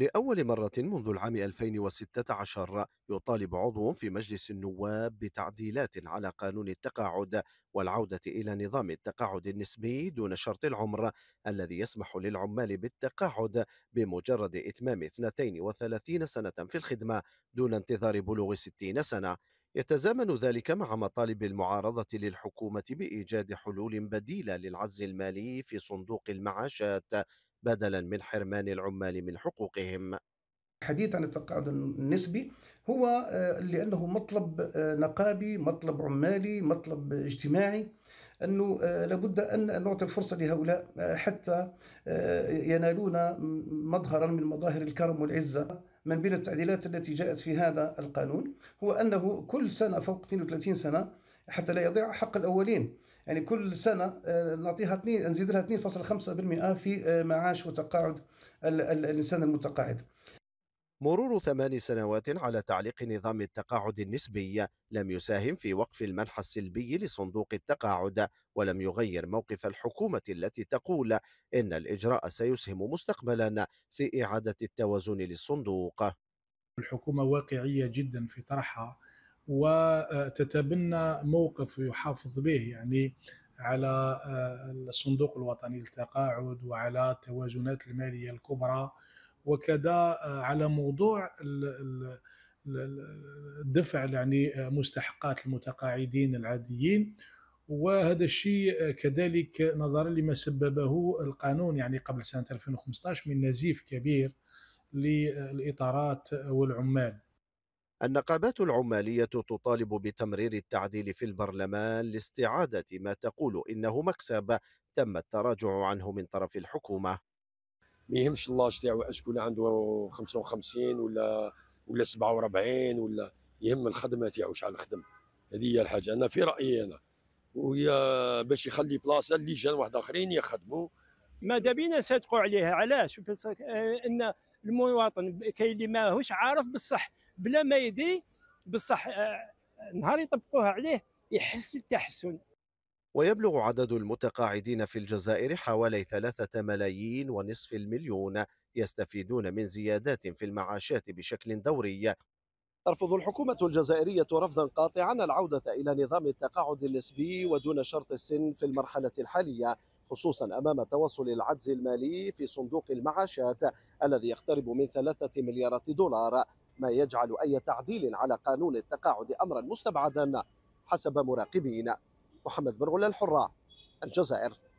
لأول مرة منذ العام 2016 يطالب عضو في مجلس النواب بتعديلات على قانون التقاعد والعودة إلى نظام التقاعد النسبي دون شرط العمر الذي يسمح للعمال بالتقاعد بمجرد إتمام 32 سنة في الخدمة دون انتظار بلوغ 60 سنة. يتزامن ذلك مع مطالب المعارضة للحكومة بإيجاد حلول بديلة للعجز المالي في صندوق المعاشات بدلا من حرمان العمال من حقوقهم. الحديث عن التقاعد النسبي هو لأنه مطلب نقابي، مطلب عمالي، مطلب اجتماعي، أنه لابد أن نعطي الفرصة لهؤلاء حتى ينالون مظهرا من مظاهر الكرم والعزة. من بين التعديلات التي جاءت في هذا القانون هو أنه كل سنة فوق 32 سنة حتى لا يضيع حق الأولين، يعني كل سنة نعطيها نزيد لها 2.5% في معاش وتقاعد الإنسان المتقاعد. مرور 8 سنوات على تعليق نظام التقاعد النسبي لم يساهم في وقف المنح السلبي لصندوق التقاعد، ولم يغير موقف الحكومة التي تقول إن الإجراء سيسهم مستقبلا في إعادة التوازن للصندوق. الحكومة واقعية جدا في طرحها وتتبنى موقف يحافظ به يعني على الصندوق الوطني للتقاعد وعلى التوازنات المالية الكبرى، وكذا على موضوع الدفع يعني مستحقات المتقاعدين العاديين. وهذا الشيء كذلك نظرا لما سببه القانون يعني قبل سنة 2015 من نزيف كبير للإطارات والعمال. النقابات العمالية تطالب بتمرير التعديل في البرلمان لاستعادة ما تقول إنه مكسب تم التراجع عنه من طرف الحكومة. ما يهمش اللاج تاعو اش يكون عنده 55 ولا 47، ولا يهم الخدمه تاعو شحال خدم. هذه هي الحاجه انا في رايي انا، وهي باش يخلي بلاصه اللي جان واحد اخرين يخدموا. ماذا بينا صادقوا عليها، علاش ان المواطن كاين اللي ماهوش عارف بالصح بلا ما يدري بالصح، نهار يطبقوها عليه يحس التحسن. ويبلغ عدد المتقاعدين في الجزائر حوالي 3.5 مليون يستفيدون من زيادات في المعاشات بشكل دوري. ترفض الحكومة الجزائرية رفضا قاطعا العودة إلى نظام التقاعد النسبي ودون شرط السن في المرحلة الحالية، خصوصا أمام توصل العجز المالي في صندوق المعاشات الذي يقترب من 3 مليارات دولار، ما يجعل أي تعديل على قانون التقاعد أمرا مستبعدا حسب مراقبين. محمد برغل، الحرة، الجزائر.